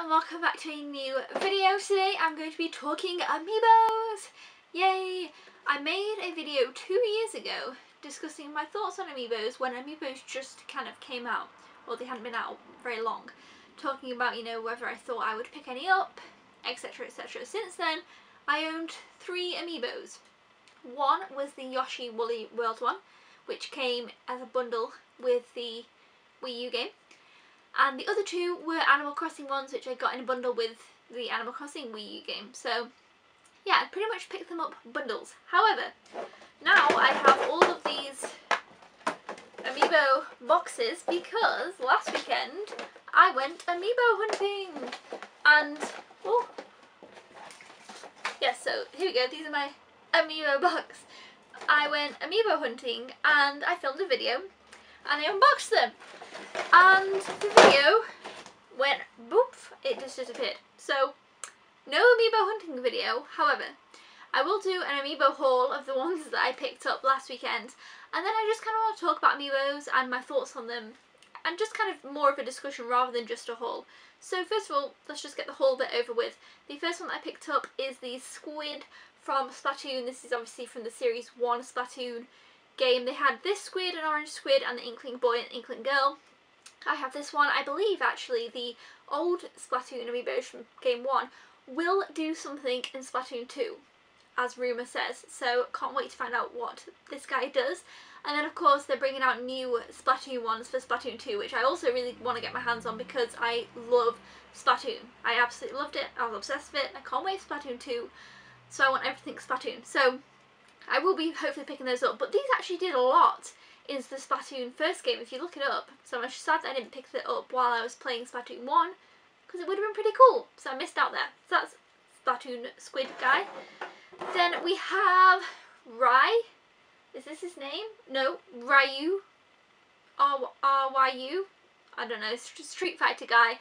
and welcome back to a new video. Today I'm going to be talking Amiibos! Yay! I made a video 2 years ago discussing my thoughts on Amiibos when Amiibos just kind of came out, or they hadn't been out very long, talking about, you know, whether I thought I would pick any up, etc, etc. Since then, I owned 3 Amiibos. One was the Yoshi Woolly World one, which came as a bundle with the Wii U game. And the other two were Animal Crossing ones, which I got in a bundle with the Animal Crossing Wii U game. So yeah, I pretty much picked them up bundles. However, now I have all of these Amiibo boxes because last weekend I went Amiibo hunting. And, oh, yes, so here we go, these are my Amiibo box. I went Amiibo hunting and I filmed a video and I unboxed them. And the video went boop, it just disappeared. So, no Amiibo hunting video. However, I will do an Amiibo haul of the ones that I picked up last weekend. And then I just kind of want to talk about Amiibos and my thoughts on them. And just kind of more of a discussion rather than just a haul. So first of all, let's just get the haul bit over with. The first one that I picked up is the squid from Splatoon. This is obviously from the Series 1 Splatoon game. They had this squid, an orange squid, and the Inkling boy and the Inkling girl. I have this one. I believe actually the old Splatoon Amiibos from game 1 will do something in Splatoon 2, as rumour says, so can't wait to find out what this guy does. And then of course they're bringing out new Splatoon ones for Splatoon 2, which I also really want to get my hands on because I love Splatoon. I absolutely loved it, I was obsessed with it, I can't wait for Splatoon 2, so I want everything Splatoon. So I will be hopefully picking those up, but these actually did a lot in the Splatoon first game if you look it up, so I'm sad that I didn't pick it up while I was playing Splatoon 1 because it would have been pretty cool, so I missed out there. So that's Splatoon squid guy. Then we have is this his name? No, Ryu, R-Y-U, I don't know, Street Fighter guy.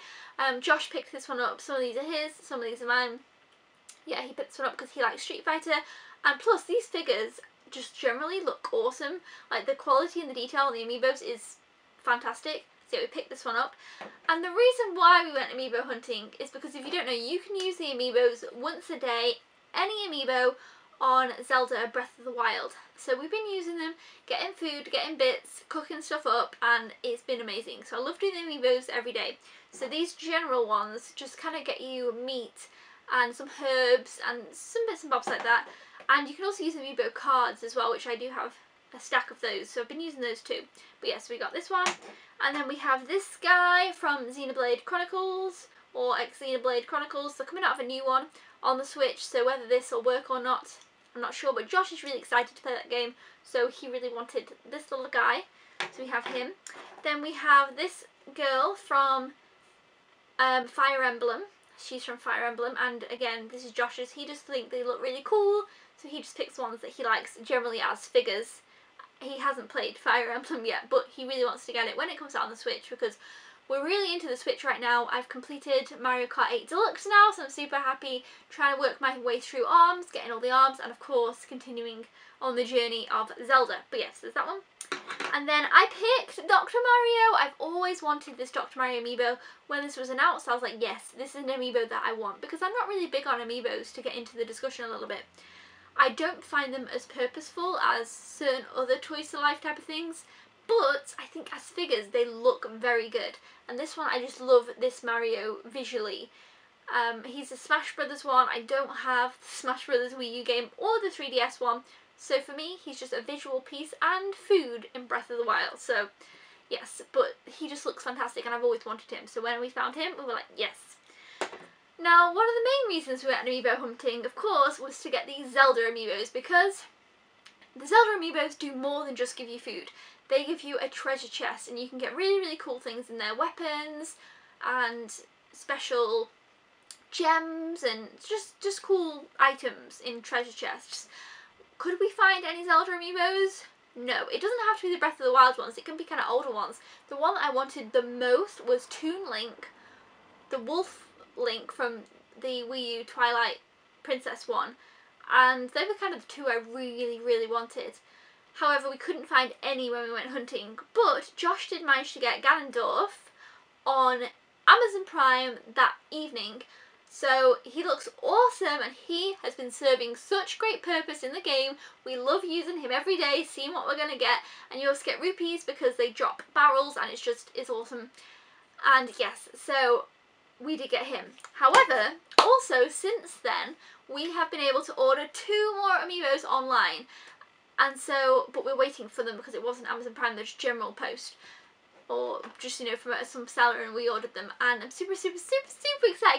Josh picked this one up, some of these are his, some of these are mine. Yeah, he picked this one up because he likes Street Fighter, and plus these figures just generally look awesome. Like the quality and the detail on the Amiibos is fantastic, so we picked this one up. And the reason why we went Amiibo hunting is because if you don't know, you can use the Amiibos once a day, any Amiibo, on Zelda Breath of the Wild. So we've been using them, getting food, getting bits, cooking stuff up, and it's been amazing. So I love doing the Amiibos every day. So these general ones just kind of get you meat and some herbs and some bits and bobs like that. And you can also use Amiibo cards as well, which I do have a stack of those, so I've been using those too. But yes, we got this one. And then we have this guy from Xenoblade Chronicles, or Xenoblade Chronicles. They're coming out of a new one on the Switch, so whether this will work or not, I'm not sure. But Josh is really excited to play that game, so he really wanted this little guy, so we have him. Then we have this girl from Fire Emblem. She's from Fire Emblem, and again, this is Josh's. He just thinks they look really cool, so he just picks ones that he likes generally as figures. He hasn't played Fire Emblem yet, but he really wants to get it when it comes out on the Switch because we're really into the Switch right now. I've completed Mario Kart 8 Deluxe now, so I'm super happy, trying to work my way through Arms, getting all the Arms, and of course continuing on the journey of Zelda. But yes, there's that one. And then I picked Dr. Mario. I've always wanted this Dr. Mario Amiibo. When this was announced, I was like, yes, this is an Amiibo that I want, because I'm not really big on Amiibos, to get into the discussion a little bit. I don't find them as purposeful as certain other Toys to Life type of things, but I think as figures they look very good. And this one, I just love this Mario visually. He's a Smash Brothers one. I don't have the Smash Brothers Wii U game or the 3DS one, so for me he's just a visual piece and food in Breath of the Wild. So yes, but he just looks fantastic and I've always wanted him, so when we found him we were like, yes. Now, one of the main reasons we went Amiibo hunting, of course, was to get these Zelda Amiibos, because the Zelda Amiibos do more than just give you food. They give you a treasure chest, and you can get really, really cool things in there. Weapons and special gems and just cool items in treasure chests. Could we find any Zelda Amiibos? No, it doesn't have to be the Breath of the Wild ones. It can be kind of older ones. The one that I wanted the most was Toon Link, the wolf Link from the Wii U Twilight Princess one, and they were kind of the two I really, really wanted. However, we couldn't find any when we went hunting, but Josh did manage to get Ganondorf on Amazon Prime that evening. So he looks awesome and he has been serving such great purpose in the game. We love using him every day, seeing what we're going to get, and you also get rupees because they drop barrels and it's awesome. And yes, so we did get him. However, also since then, we have been able to order 2 more Amiibos online. And so, but we're waiting for them because it wasn't Amazon Prime, they're just general post. Or just, you know, from some seller, and we ordered them, and I'm super excited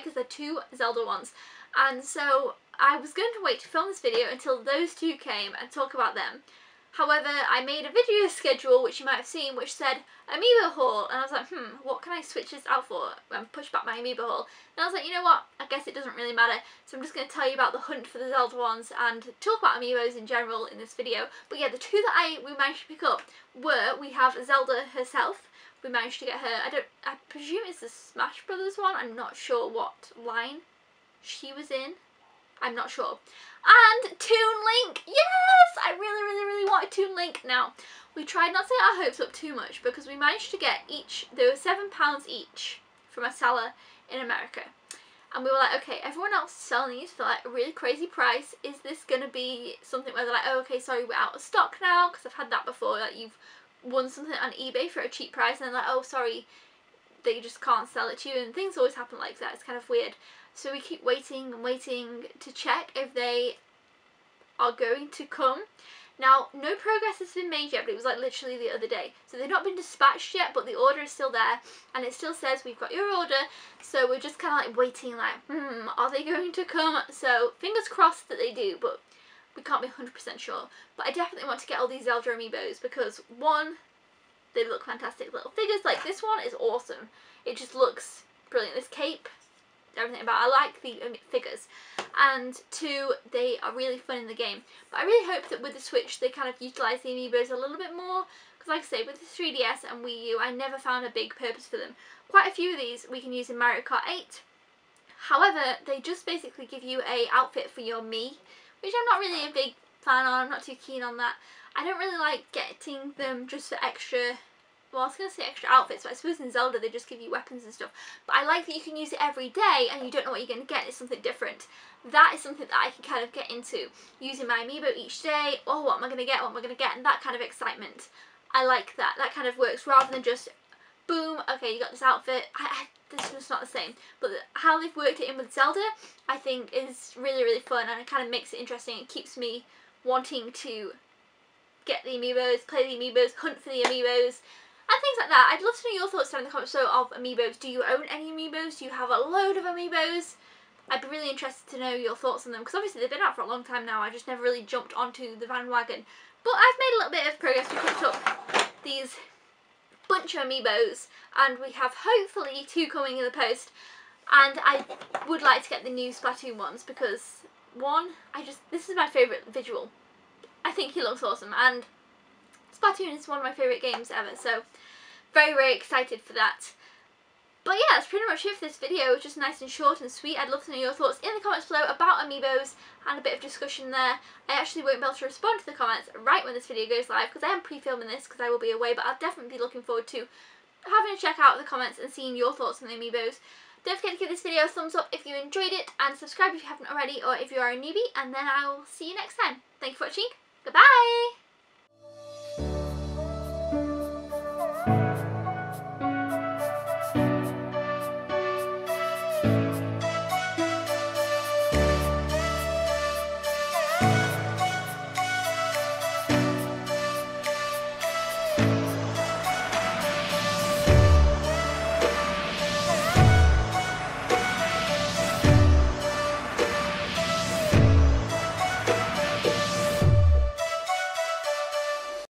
because they're 2 Zelda ones. And so I was going to wait to film this video until those 2 came and talk about them. However, I made a video schedule, which you might have seen, which said Amiibo haul, and I was like, what can I switch this out for and push back my Amiibo haul? And I was like, you know what, I guess it doesn't really matter, so I'm just going to tell you about the hunt for the Zelda ones and talk about Amiibos in general in this video. But yeah, the 2 that we managed to pick up were, we have Zelda herself. We managed to get her, I presume it's the Smash Brothers one, I'm not sure what line she was in, I'm not sure. And Toon Link, yes! I really wanted Toon Link. Now, we tried not to get our hopes up too much because we managed to get each, they were £7 each from a seller in America. And we were like, okay, everyone else is selling these for like a really crazy price. Is this going to be something where they're like, oh, okay, sorry, we're out of stock now? Because I've had that before, like you've won something on eBay for a cheap price and they're like, oh sorry, they just can't sell it to you, and things always happen like that. It's kind of weird. So we keep waiting and waiting to check if they are going to come. Now, no progress has been made yet, but it was like literally the other day, so they've not been dispatched yet, but the order is still there and it still says we've got your order. So we're just kind of like waiting, like are they going to come? So fingers crossed that they do, but we can't be 100% sure. But I definitely want to get all these Zelda Amiibos because, one, they look fantastic little figures. Like, this one is awesome. It just looks brilliant. This cape, everything about it. I like the figures. And 2, they are really fun in the game. But I really hope that with the Switch, they kind of utilise the Amiibos a little bit more. Because, like I say, with the 3DS and Wii U, I never found a big purpose for them. Quite a few of these we can use in Mario Kart 8. However, they just basically give you a outfit for your Mii, which I'm not really a big fan on, I'm not too keen on that. I don't really like getting them just for extra, well I was going to say extra outfits, but I suppose in Zelda they just give you weapons and stuff. But I like that you can use it every day and you don't know what you're going to get, it's something different. That is something that I can kind of get into, using my Amiibo each day, oh what am I going to get, what am I going to get, and that kind of excitement. I like that, that kind of works rather than just boom, okay you got this outfit. This one's not the same, but how they've worked it in with Zelda I think is really fun, and it kind of makes it interesting. It keeps me wanting to get the Amiibos, play the Amiibos, hunt for the Amiibos and things like that. I'd love to know your thoughts down in the comments below of Amiibos. Do you own any Amiibos? Do you have a load of Amiibos? I'd be really interested to know your thoughts on them because obviously they've been out for a long time now. I just never really jumped onto the bandwagon, but I've made a little bit of progress. We picked up these bunch of Amiibos and we have hopefully 2 coming in the post, and I would like to get the new Splatoon ones because this is my favourite visual. I think he looks awesome and Splatoon is one of my favourite games ever, so very excited for that. But yeah, that's pretty much it for this video. It's just nice and short and sweet. I'd love to know your thoughts in the comments below about Amiibos and a bit of discussion there. I actually won't be able to respond to the comments right when this video goes live because I am pre-filming this because I will be away, but I'll definitely be looking forward to having a check out the comments and seeing your thoughts on the Amiibos. Don't forget to give this video a thumbs up if you enjoyed it and subscribe if you haven't already or if you are a newbie, and then I will see you next time. Thank you for watching. Goodbye!